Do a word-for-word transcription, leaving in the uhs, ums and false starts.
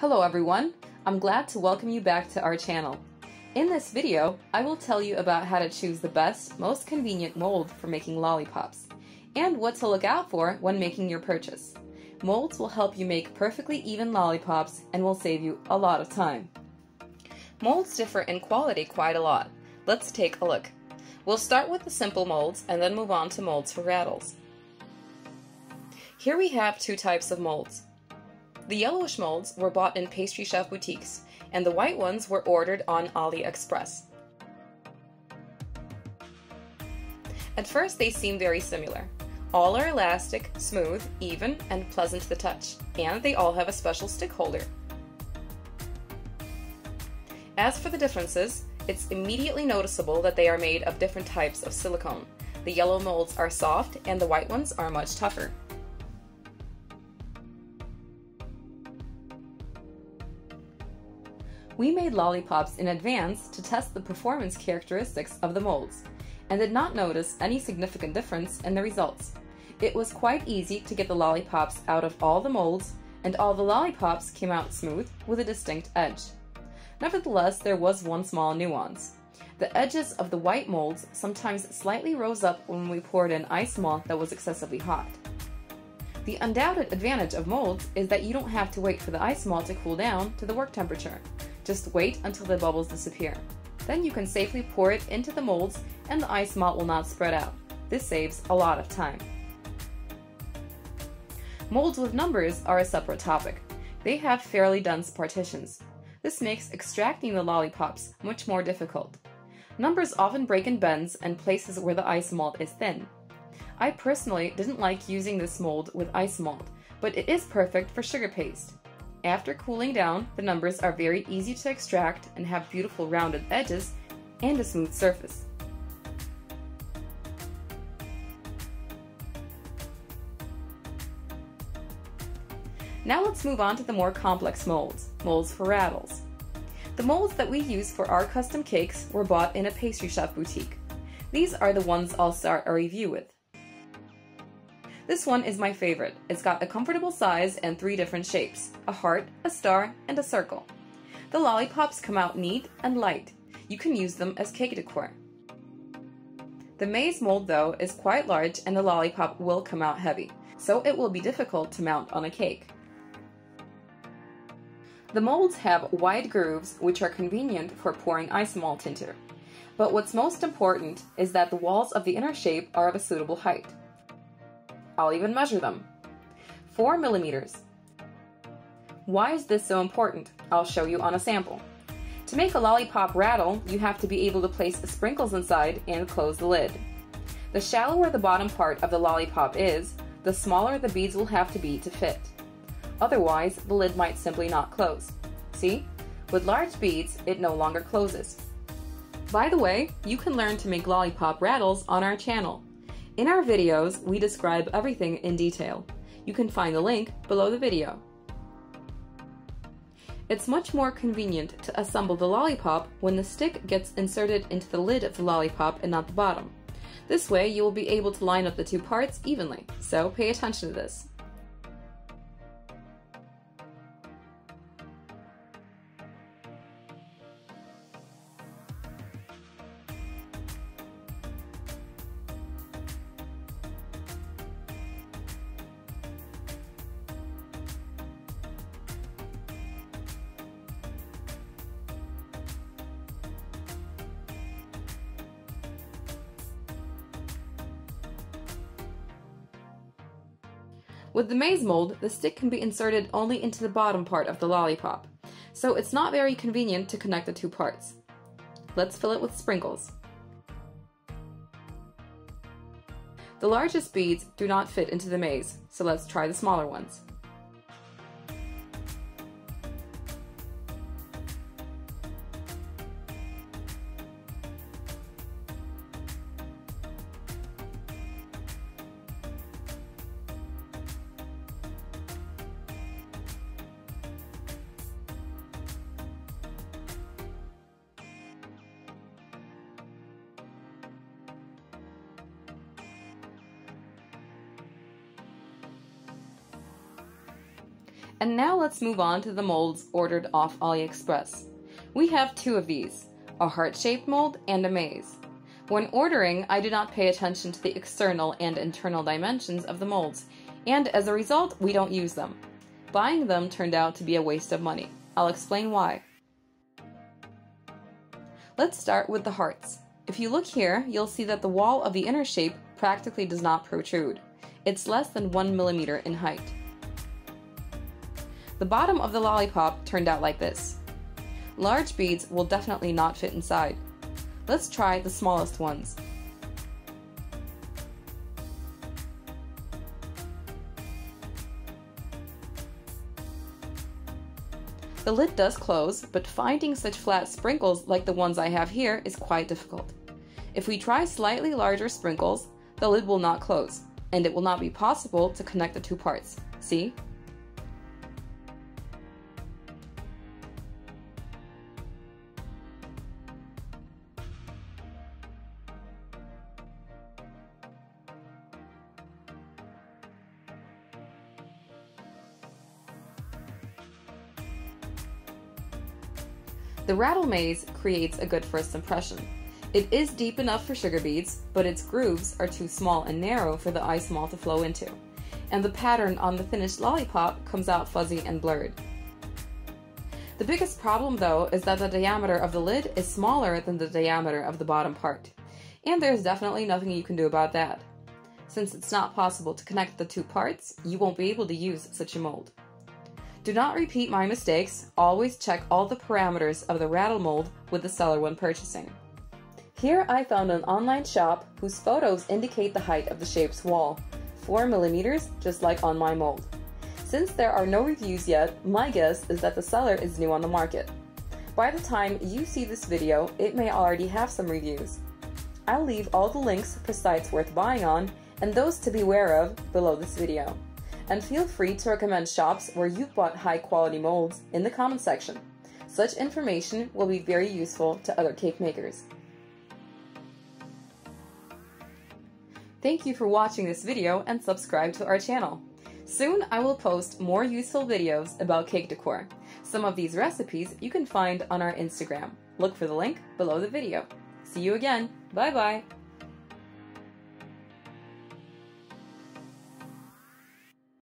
Hello everyone, I'm glad to welcome you back to our channel. In this video, I will tell you about how to choose the best, most convenient mold for making lollipops, and what to look out for when making your purchase. Molds will help you make perfectly even lollipops and will save you a lot of time. Molds differ in quality quite a lot. Let's take a look. We'll start with the simple molds and then move on to molds for rattles. Here we have two types of molds. The yellowish molds were bought in pastry chef boutiques, and the white ones were ordered on AliExpress. At first they seem very similar. All are elastic, smooth, even, and pleasant to the touch, and they all have a special stick holder. As for the differences, it's immediately noticeable that they are made of different types of silicone. The yellow molds are soft and the white ones are much tougher. We made lollipops in advance to test the performance characteristics of the molds, and did not notice any significant difference in the results. It was quite easy to get the lollipops out of all the molds, and all the lollipops came out smooth with a distinct edge. Nevertheless, there was one small nuance. The edges of the white molds sometimes slightly rose up when we poured in isomalt that was excessively hot. The undoubted advantage of molds is that you don't have to wait for the isomalt to cool down to the work temperature. Just wait until the bubbles disappear. Then you can safely pour it into the molds and the isomalt will not spread out. This saves a lot of time. Molds with numbers are a separate topic. They have fairly dense partitions. This makes extracting the lollipops much more difficult. Numbers often break in bends and places where the isomalt is thin. I personally didn't like using this mold with isomalt, but it is perfect for sugar paste. After cooling down, the numbers are very easy to extract and have beautiful rounded edges and a smooth surface. Now let's move on to the more complex molds, molds for rattles. The molds that we use for our custom cakes were bought in a pastry chef boutique. These are the ones I'll start a review with. This one is my favorite. It's got a comfortable size and three different shapes, a heart, a star, and a circle. The lollipops come out neat and light. You can use them as cake decor. The maze mold though is quite large and the lollipop will come out heavy, so it will be difficult to mount on a cake. The molds have wide grooves which are convenient for pouring isomalt into. But what's most important is that the walls of the inner shape are of a suitable height. I'll even measure them. four millimeters. Why is this so important? I'll show you on a sample. To make a lollipop rattle, you have to be able to place the sprinkles inside and close the lid. The shallower the bottom part of the lollipop is, the smaller the beads will have to be to fit. Otherwise, the lid might simply not close. See? With large beads, it no longer closes. By the way, you can learn to make lollipop rattles on our channel. In our videos, we describe everything in detail. You can find the link below the video. It's much more convenient to assemble the lollipop when the stick gets inserted into the lid of the lollipop and not the bottom. This way, you will be able to line up the two parts evenly, so pay attention to this. With the maze mold, the stick can be inserted only into the bottom part of the lollipop, so it's not very convenient to connect the two parts. Let's fill it with sprinkles. The largest beads do not fit into the maze, so let's try the smaller ones. And now let's move on to the molds ordered off AliExpress. We have two of these, a heart-shaped mold and a maze. When ordering, I do not pay attention to the external and internal dimensions of the molds, and as a result, we don't use them. Buying them turned out to be a waste of money. I'll explain why. Let's start with the hearts. If you look here, you'll see that the wall of the inner shape practically does not protrude. It's less than one millimeter in height. The bottom of the lollipop turned out like this. Large beads will definitely not fit inside. Let's try the smallest ones. The lid does close, but finding such flat sprinkles like the ones I have here is quite difficult. If we try slightly larger sprinkles, the lid will not close, and it will not be possible to connect the two parts. See? The rattle maze creates a good first impression. It is deep enough for sugar beads, but its grooves are too small and narrow for the Isomalt to flow into, and the pattern on the finished lollipop comes out fuzzy and blurred. The biggest problem though is that the diameter of the lid is smaller than the diameter of the bottom part, and there's definitely nothing you can do about that. Since it's not possible to connect the two parts, you won't be able to use such a mold. Do not repeat my mistakes, always check all the parameters of the rattle mold with the seller when purchasing. Here I found an online shop whose photos indicate the height of the shape's wall, four millimeters, just like on my mold. Since there are no reviews yet, my guess is that the seller is new on the market. By the time you see this video, it may already have some reviews. I'll leave all the links for sites worth buying on and those to beware of below this video. And feel free to recommend shops where you've bought high-quality molds in the comment section. Such information will be very useful to other cake makers. Thank you for watching this video and subscribe to our channel. Soon I will post more useful videos about cake decor. Some of these recipes you can find on our Instagram. Look for the link below the video. See you again. Bye-bye.